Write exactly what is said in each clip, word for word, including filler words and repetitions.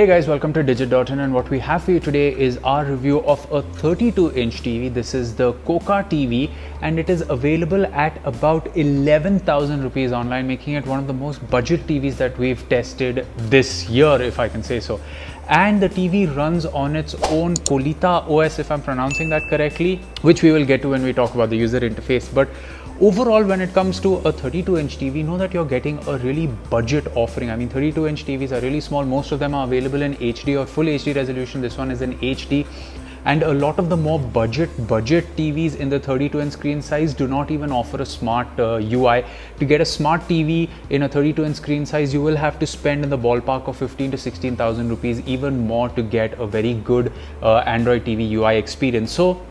Hey guys, welcome to digit dot in, and what we have for you today is our review of a thirty-two inch T V. This is the Coocaa T V and it is available at about eleven thousand rupees online, making it one of the most budget T Vs that we've tested this year, if I can say so. And the T V runs on its own Coolita O S, if I'm pronouncing that correctly, which we will get to when we talk about the user interface. But overall, when it comes to a thirty-two inch T V, know that you're getting a really budget offering. I mean, thirty-two inch T Vs are really small. Most of them are available in H D or full H D resolution. This one is in H D. And a lot of the more budget budget T Vs in the thirty-two inch screen size do not even offer a smart uh, U I. To get a smart T V in a thirty-two inch screen size, you will have to spend in the ballpark of fifteen to sixteen thousand rupees, even more, to get a very good uh, Android T V U I experience. So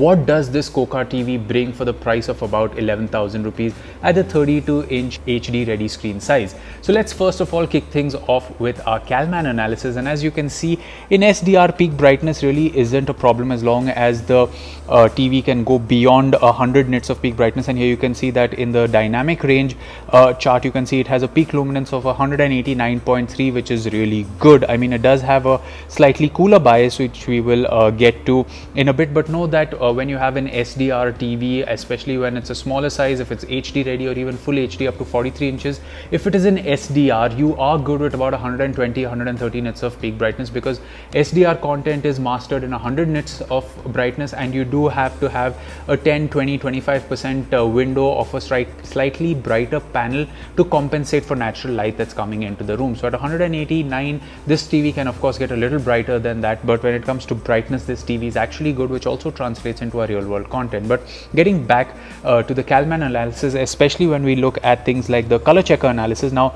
what does this Coocaa T V bring for the price of about eleven thousand rupees at the thirty-two inch H D ready screen size? So let's first of all kick things off with our Calman analysis. And as you can see, in S D R, peak brightness really isn't a problem as long as the uh, T V can go beyond one hundred nits of peak brightness. And here you can see that in the dynamic range uh, chart, you can see it has a peak luminance of one eighty-nine point three, which is really good. I mean, it does have a slightly cooler bias, which we will uh, get to in a bit, but know that Uh, when you have an S D R T V, especially when it's a smaller size, if it's H D ready or even full H D up to forty-three inches, if it is an S D R, you are good with about one twenty, one thirty nits of peak brightness, because S D R content is mastered in one hundred nits of brightness, and you do have to have a ten, twenty, twenty-five percent uh, window of a slightly brighter panel to compensate for natural light that's coming into the room. So at one eighty-nine, this T V can of course get a little brighter than that, but when it comes to brightness, this T V is actually good, which also translates into our real world content. But getting back uh, to the Calman analysis, especially when we look at things like the color checker analysis. Now,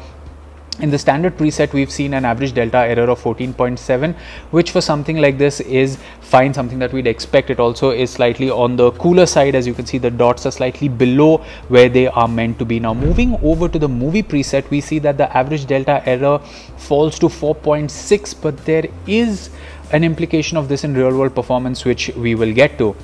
in the standard preset, we've seen an average delta error of fourteen point seven, which for something like this is fine, something that we'd expect. It also is slightly on the cooler side. As you can see, the dots are slightly below where they are meant to be. Now, moving over to the movie preset, we see that the average delta error falls to four point six, but there is an implication of this in real world performance, which we will get to.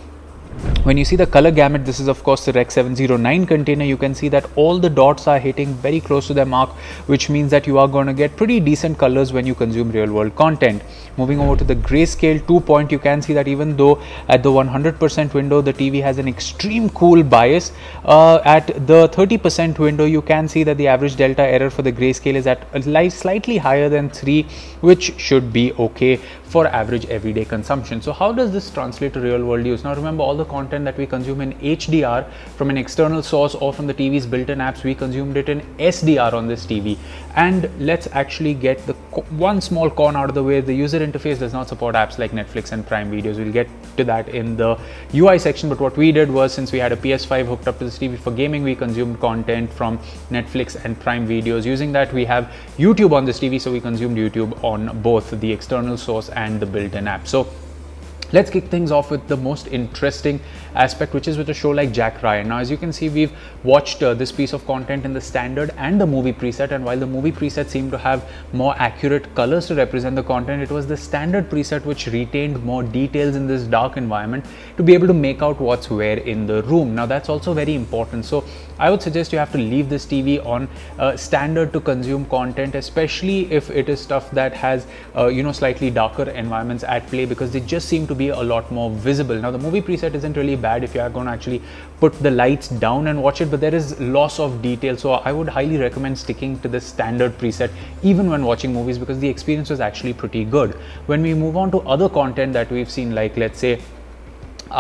When you see the color gamut, this is of course the Rec. seven oh nine container, you can see that all the dots are hitting very close to their mark, which means that you are going to get pretty decent colors when you consume real world content. Moving over to the grayscale two point, you can see that even though at the one hundred percent window, the T V has an extreme cool bias, uh, at the thirty percent window, you can see that the average delta error for the grayscale is at a slightly higher than three, which should be okay for average everyday consumption. So how does this translate to real world use? Now remember, all the content that we consume in H D R from an external source or from the T V's built-in apps, we consumed it in S D R on this T V. And let's actually get the one small con out of the way. The user interface does not support apps like Netflix and Prime Videos. We'll get to that in the U I section. But what we did was, since we had a P S five hooked up to this T V for gaming, we consumed content from Netflix and Prime Videos. Using that, we have YouTube on this T V, so we consumed YouTube on both the external source and the built-in app. So let's kick things off with the most interesting aspect, which is with a show like Jack Ryan. Now, as you can see, we've watched uh, this piece of content in the standard and the movie preset, and while the movie preset seemed to have more accurate colors to represent the content, it was the standard preset which retained more details in this dark environment to be able to make out what's where in the room. Now, that's also very important. So I would suggest you have to leave this T V on uh, standard to consume content, especially if it is stuff that has uh, you know, slightly darker environments at play, because they just seem to be be a lot more visible. Now, the movie preset isn't really bad if you are going to actually put the lights down and watch it, but there is loss of detail. So I would highly recommend sticking to the standard preset even when watching movies, because the experience was actually pretty good. When we move on to other content that we've seen, like let's say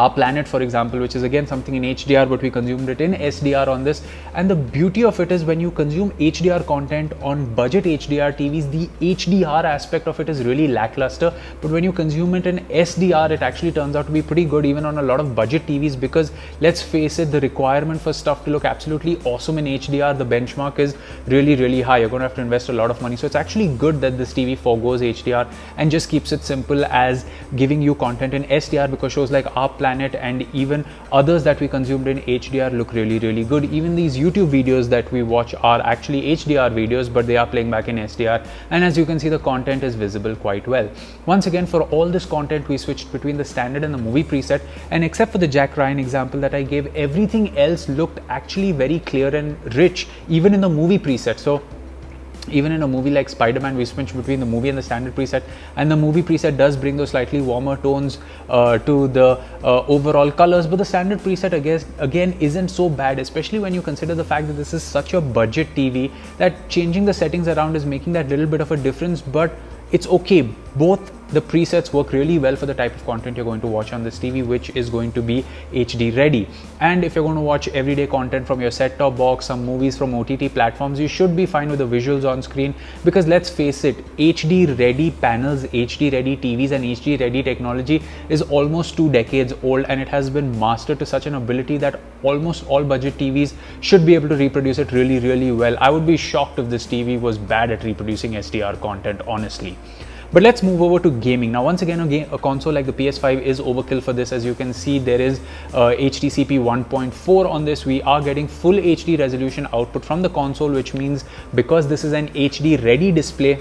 Our Planet, for example, which is again something in H D R, but we consumed it in S D R on this. And the beauty of it is, when you consume H D R content on budget H D R T Vs, the H D R aspect of it is really lackluster. But when you consume it in S D R, it actually turns out to be pretty good, even on a lot of budget T Vs, because let's face it, the requirement for stuff to look absolutely awesome in H D R, the benchmark is really, really high. You're going to have to invest a lot of money. So it's actually good that this T V forgoes H D R and just keeps it simple as giving you content in S D R, because shows like Our Planet and even others that we consumed in H D R look really, really good. Even these YouTube videos that we watch are actually H D R videos, but they are playing back in S D R, and as you can see, the content is visible quite well. Once again, for all this content, we switched between the standard and the movie preset, and except for the Jack Ryan example that I gave, everything else looked actually very clear and rich even in the movie preset. So even in a movie like Spider-Man, we switch between the movie and the standard preset, and the movie preset does bring those slightly warmer tones uh, to the uh, overall colors, but the standard preset again, again isn't so bad, especially when you consider the fact that this is such a budget T V that changing the settings around is making that little bit of a difference, but it's okay. Both the presets work really well for the type of content you're going to watch on this T V, which is going to be H D ready. And if you're going to watch everyday content from your set-top box, some movies from O T T platforms, you should be fine with the visuals on screen, because let's face it, H D ready panels, H D ready T Vs and H D ready technology is almost two decades old, and it has been mastered to such an ability that almost all budget T Vs should be able to reproduce it really, really well. I would be shocked if this T V was bad at reproducing S D R content, honestly. But let's move over to gaming. Now, once again, a, game, a console like the P S five is overkill for this. As you can see, there is uh, H D C P one point four on this. We are getting full H D resolution output from the console, which means because this is an H D ready display,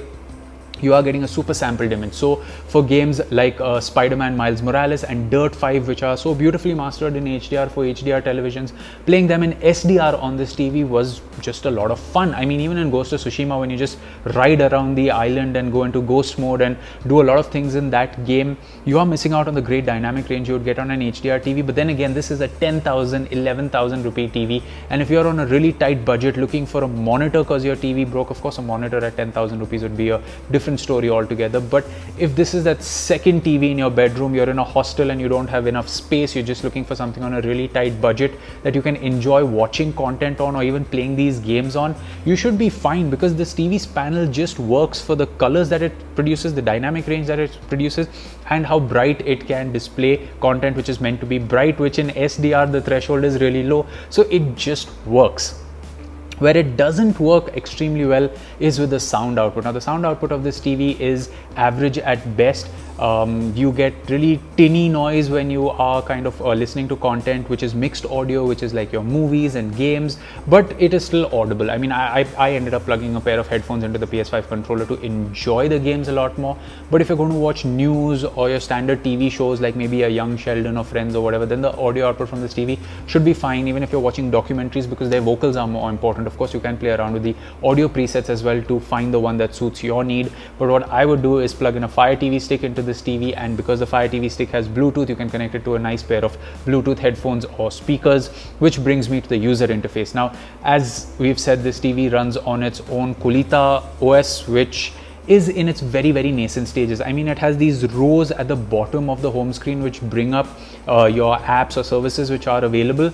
you are getting a super sampled image. So for games like uh, Spider-Man, Miles Morales and Dirt five, which are so beautifully mastered in H D R for H D R televisions, playing them in S D R on this T V was just a lot of fun. I mean, even in Ghost of Tsushima, when you just ride around the island and go into ghost mode and do a lot of things in that game, you are missing out on the great dynamic range you would get on an H D R T V. But then again, this is a ten thousand, eleven thousand rupee T V, and if you're on a really tight budget looking for a monitor because your T V broke, of course a monitor at ten thousand rupees would be a different story altogether. But if this is that second T V in your bedroom, you're in a hostel and you don't have enough space, you're just looking for something on a really tight budget that you can enjoy watching content on or even playing these games on, you should be fine, because this T V's panel just works for the colors that it produces, the dynamic range that it produces, and how bright it can display content which is meant to be bright, which in S D R the threshold is really low, so it just works. Where it doesn't work extremely well is with the sound output. Now, the sound output of this T V is average at best. Um, you get really tinny noise when you are kind of uh, listening to content which is mixed audio, which is like your movies and games, but it is still audible. I mean, I, I, I ended up plugging a pair of headphones into the P S five controller to enjoy the games a lot more. But if you're going to watch news or your standard T V shows like maybe a Young Sheldon or Friends or whatever, then the audio output from this T V should be fine, even if you're watching documentaries, because their vocals are more important. Of course, you can play around with the audio presets as well to find the one that suits your need. But what I would do is plug in a Fire T V stick into the this T V, and because the Fire T V stick has Bluetooth, you can connect it to a nice pair of Bluetooth headphones or speakers, which brings me to the user interface. Now, as we've said, this T V runs on its own Coolita O S, which is in its very, very nascent stages. I mean, it has these rows at the bottom of the home screen which bring up uh, your apps or services which are available,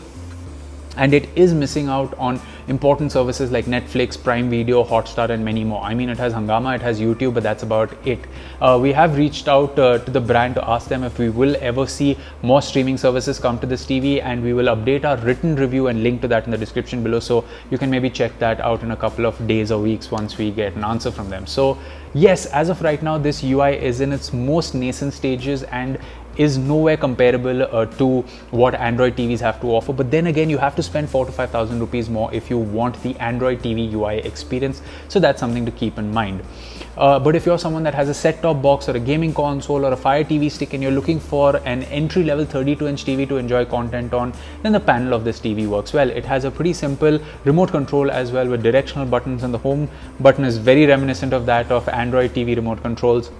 and it is missing out on important services like Netflix, Prime Video, Hotstar and many more. I mean, it has Hungama, it has YouTube, but that's about it. Uh, we have reached out uh, to the brand to ask them if we will ever see more streaming services come to this T V, and we will update our written review and link to that in the description below, so you can maybe check that out in a couple of days or weeks once we get an answer from them. So yes, as of right now, this U I is in its most nascent stages and is nowhere comparable uh, to what Android T Vs have to offer. But then again, you have to spend four to five thousand rupees more if you want the Android T V U I experience, so that's something to keep in mind. Uh, but if you're someone that has a set-top box or a gaming console or a Fire T V stick and you're looking for an entry-level thirty-two inch T V to enjoy content on, then the panel of this T V works well. It has a pretty simple remote control as well, with directional buttons, and the home button is very reminiscent of that of Android T V remote controls.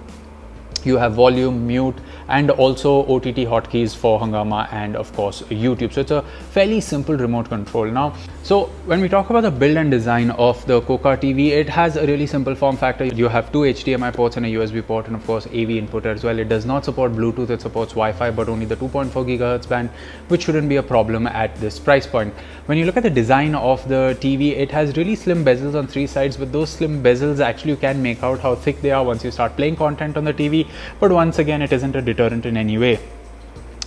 You have volume, mute, and also O T T hotkeys for Hungama and of course YouTube. So it's a fairly simple remote control. Now, so when we talk about the build and design of the Coocaa T V, it has a really simple form factor. You have two H D M I ports and a U S B port, and of course A V input as well. It does not support Bluetooth, it supports Wi-Fi, but only the two point four gigahertz band, which shouldn't be a problem at this price point. When you look at the design of the T V, it has really slim bezels on three sides, but those slim bezels, actually you can make out how thick they are once you start playing content on the T V. But once again, it isn't a deterrent in any way.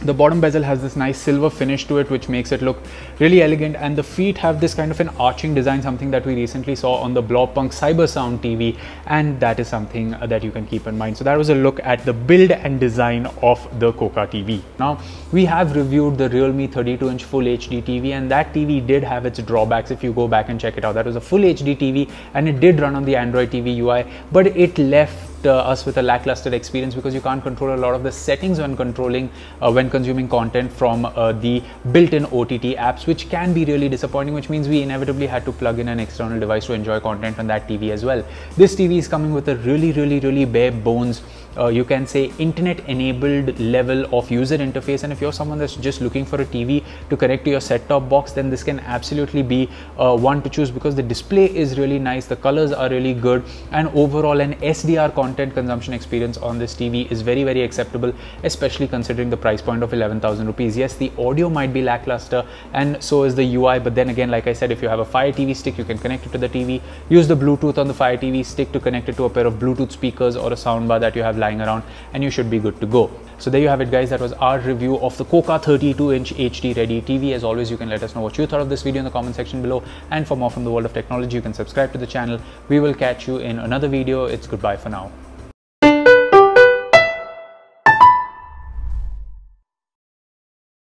The bottom bezel has this nice silver finish to it, which makes it look really elegant, and the feet have this kind of an arching design, something that we recently saw on the Blaupunkt Cybersound T V, and that is something that you can keep in mind. So that was a look at the build and design of the Coocaa T V. Now, we have reviewed the Realme thirty-two inch full H D T V, and that T V did have its drawbacks. If you go back and check it out, that was a full H D T V and it did run on the Android T V U I, but it left uh, us with a lackluster experience because you can't control a lot of the settings when controlling uh, when consuming content from uh, the built-in O T T apps, which can be really disappointing, which means we inevitably had to plug in an external device to enjoy content on that T V as well. This T V is coming with a really really really bare bones, Uh, you can say, internet enabled level of user interface, and if you're someone that's just looking for a T V to connect to your set top box, then this can absolutely be uh, one to choose because the display is really nice, the colors are really good, and overall an S D R content consumption experience on this T V is very very acceptable, especially considering the price point of eleven thousand rupees. Yes, the audio might be lackluster and so is the U I, but then again, like I said, if you have a Fire T V stick, you can connect it to the T V, use the Bluetooth on the Fire T V stick to connect it to a pair of Bluetooth speakers or a soundbar that you have lying around, and you should be good to go. So there you have it, guys. That was our review of the Coocaa thirty-two inch H D ready T V. As always, you can let us know what you thought of this video in the comment section below, and for more from the world of technology, you can subscribe to the channel. We will catch you in another video. It's goodbye for now.